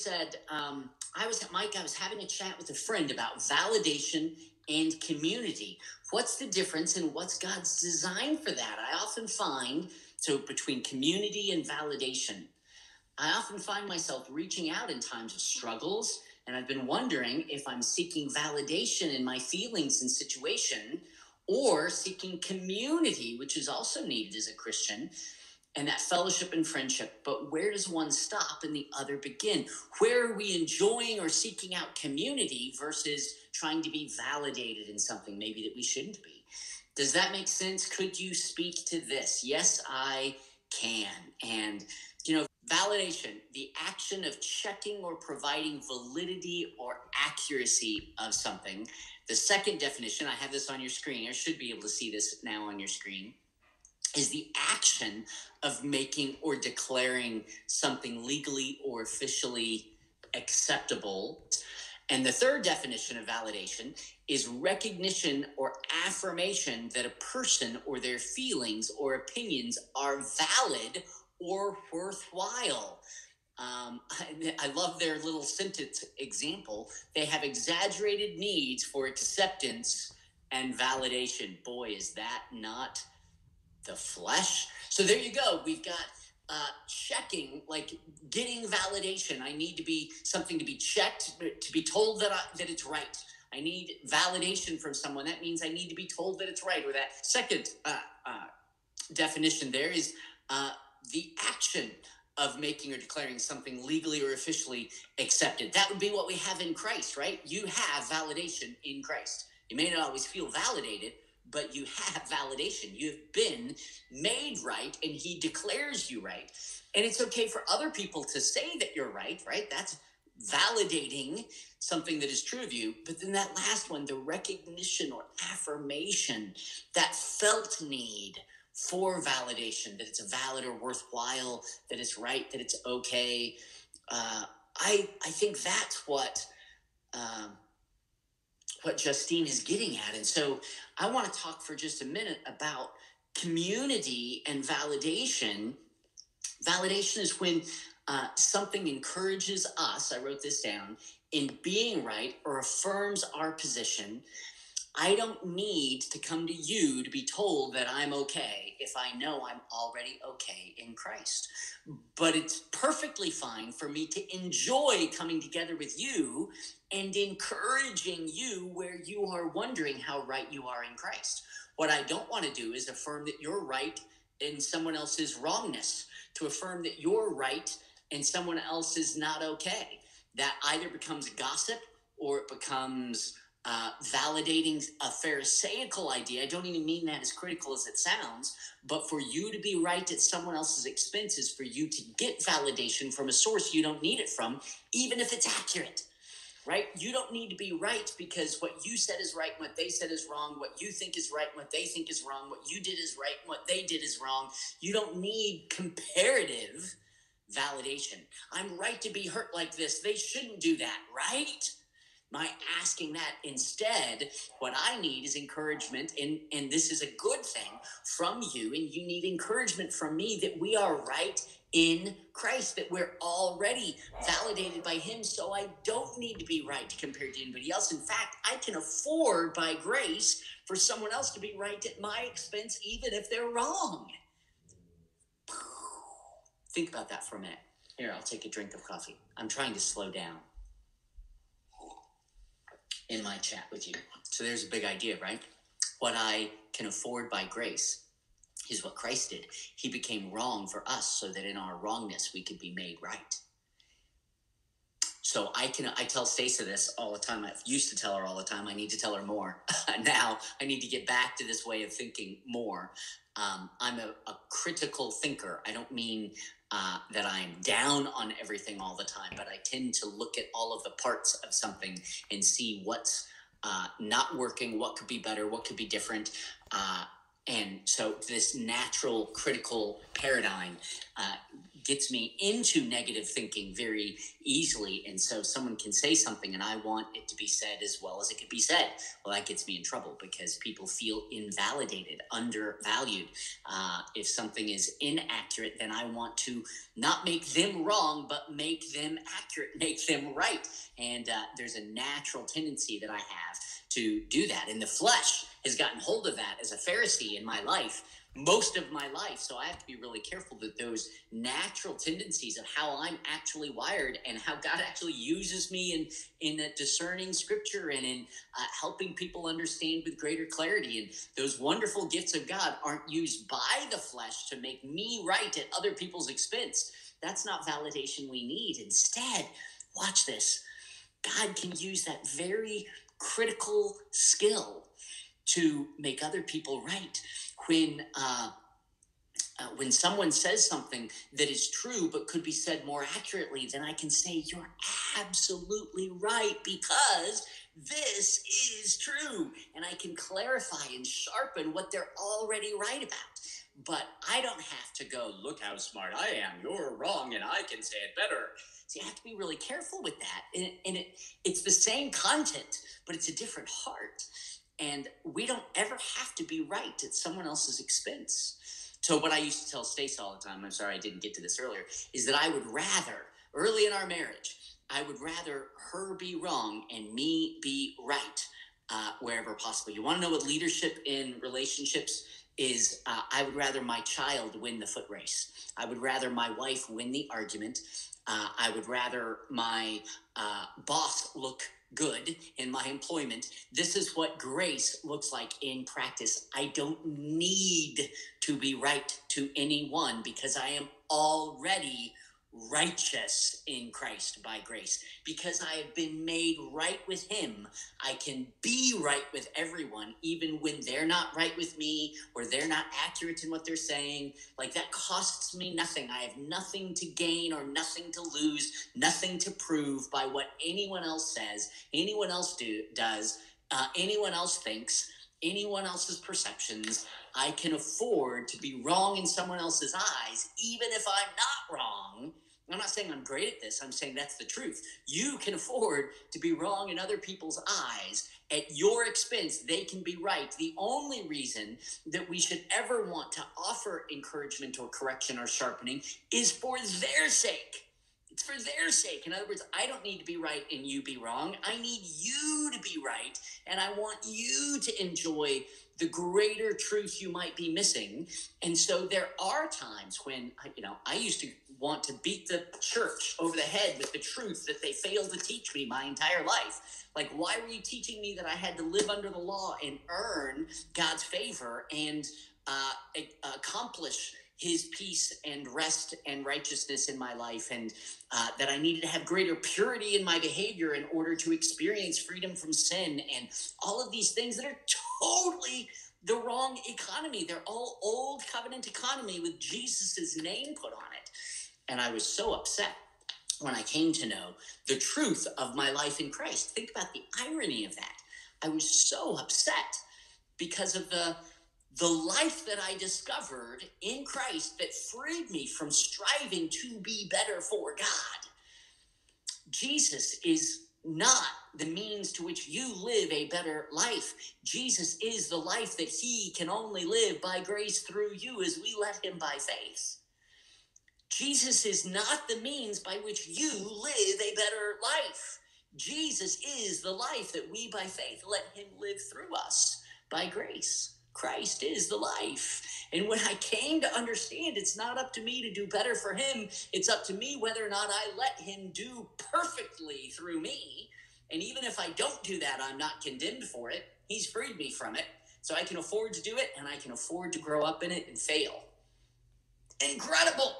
said, I was having a chat with a friend about validation and community. What's the difference and what's God's design for that? Between community and validation, I often find myself reaching out in times of struggles, and I've been wondering if I'm seeking validation in my feelings and situation or seeking community, which is also needed as a Christian, and that fellowship and friendship. But where does one stop and the other begin? Where are we enjoying or seeking out community versus trying to be validated in something maybe that we shouldn't be? Does that make sense? Could you speak to this? Yes, I can. And, validation, the action of checking or providing validity or accuracy of something. The second definition, I have this on your screen. I should be able to see this now on your screen. Is the action of making or declaring something legally or officially acceptable. And the third definition of validation is recognition or affirmation that a person or their feelings or opinions are valid or worthwhile. I love their little sentence example. They have exaggerated needs for acceptance and validation. Boy, is that not the flesh? So there you go. We've got checking, like getting validation. I need to be something to be checked, to be told that it's right. I need validation from someone. That means I need to be told that it's right. Or that second definition there is the action of making or declaring something legally or officially accepted. That would be what we have in Christ, right? You have validation in Christ. You may not always feel validated, but you have validation. You've been made right, and he declares you right. And it's okay for other people to say that you're right? That's validating something that is true of you. But then that last one, the recognition or affirmation, that felt need for validation, that it's valid or worthwhile, that it's right, that it's okay. I think that's what Justine is getting at. And so I want to talk for just a minute about community and validation. Validation is when something encourages us, I wrote this down, in being right or affirms our position. I don't need to come to you to be told that I'm okay if I know I'm already okay in Christ. But it's perfectly fine for me to enjoy coming together with you and encouraging you where you are wondering how right you are in Christ. What I don't want to do is affirm that you're right in someone else's wrongness, to affirm that you're right and someone else is not okay. That either becomes gossip or it becomes validating a pharisaical idea. I don't even mean that as critical as it sounds, but for you to be right at someone else's expense is for you to get validation from a source you don't need it from, even if it's accurate, right? You don't need to be right because what you said is right and what they said is wrong, what you think is right and what they think is wrong, what you did is right and what they did is wrong. You don't need comparative validation. I'm right to be hurt like this. They shouldn't do that, right? By asking that instead, what I need is encouragement, and this is a good thing from you, and you need encouragement from me that we are right in Christ, that we're already validated by him, so I don't need to be right compared to anybody else. In fact, I can afford by grace for someone else to be right at my expense, even if they're wrong. Think about that for a minute. Here, I'll take a drink of coffee. I'm trying to slow down in my chat with you. So there's a big idea, right? What I can afford by grace is what Christ did. He became wrong for us so that in our wrongness, we could be made right. So I tell Stacey this all the time. I used to tell her all the time. I need to tell her more. Now I need to get back to this way of thinking more. I'm a critical thinker. I don't mean that I'm down on everything all the time, but I tend to look at all of the parts of something and see what's not working, what could be better, what could be different, And so this natural critical paradigm gets me into negative thinking very easily. And so someone can say something and I want it to be said as well as it could be said. Well, that gets me in trouble because people feel invalidated, undervalued. If something is inaccurate, then I want to not make them wrong, but make them accurate, make them right. And there's a natural tendency that I have to do that. And the flesh has gotten hold of that as a Pharisee in my life, most of my life. So I have to be really careful that those natural tendencies of how I'm actually wired and how God actually uses me in discerning scripture and in helping people understand with greater clarity. And those wonderful gifts of God aren't used by the flesh to make me right at other people's expense. That's not validation we need. Instead, watch this. God can use that very critical skill to make other people right. When someone says something that is true but could be said more accurately, then I can say, you're absolutely right because this is true. And I can clarify and sharpen what they're already right about. But I don't have to go, look how smart I am. You're wrong and I can say it better. So you have to be really careful with that. And it's the same content, but it's a different heart. And we don't ever have to be right at someone else's expense. So what I used to tell Stace all the time, I'm sorry I didn't get to this earlier, is that I would rather, early in our marriage, I would rather her be wrong and me be right wherever possible. You want to know what leadership in relationships is? I would rather my child win the foot race. I would rather my wife win the argument. I would rather my boss look good in my employment. This is what grace looks like in practice. I don't need to be right to anyone because I am already righteous in Christ by grace. Because I have been made right with him, I can be right with everyone, even when they're not right with me or they're not accurate in what they're saying. Like, that costs me nothing. I have nothing to gain or nothing to lose, nothing to prove by what anyone else says, anyone else does, anyone else thinks, anyone else's perceptions. I can afford to be wrong in someone else's eyes, even if I'm not wrong. I'm not saying I'm great at this. I'm saying that's the truth. You can afford to be wrong in other people's eyes. At your expense, they can be right. The only reason that we should ever want to offer encouragement or correction or sharpening is for their sake. It's for their sake. In other words, I don't need to be right and you be wrong. I need you to be right, and I want you to enjoy the greater truth you might be missing. And so there are times when, I used to want to beat the church over the head with the truth that they failed to teach me my entire life. Like, why were you teaching me that I had to live under the law and earn God's favor and accomplish his peace and rest and righteousness in my life, and that I needed to have greater purity in my behavior in order to experience freedom from sin, and all of these things that are totally the wrong economy. They're all old covenant economy with Jesus's name put on it. And I was so upset when I came to know the truth of my life in Christ. Think about the irony of that. I was so upset because of the life that I discovered in Christ that freed me from striving to be better for God. Jesus is not the means to which you live a better life. Jesus is the life that he can only live by grace through you as we let him by faith. Jesus is not the means by which you live a better life. Jesus is the life that we by faith let him live through us by grace. Christ is the life. And when I came to understand it's not up to me to do better for him, it's up to me whether or not I let him do perfectly through me. And even if I don't do that, I'm not condemned for it. He's freed me from it. So I can afford to do it, and I can afford to grow up in it and fail. Incredible.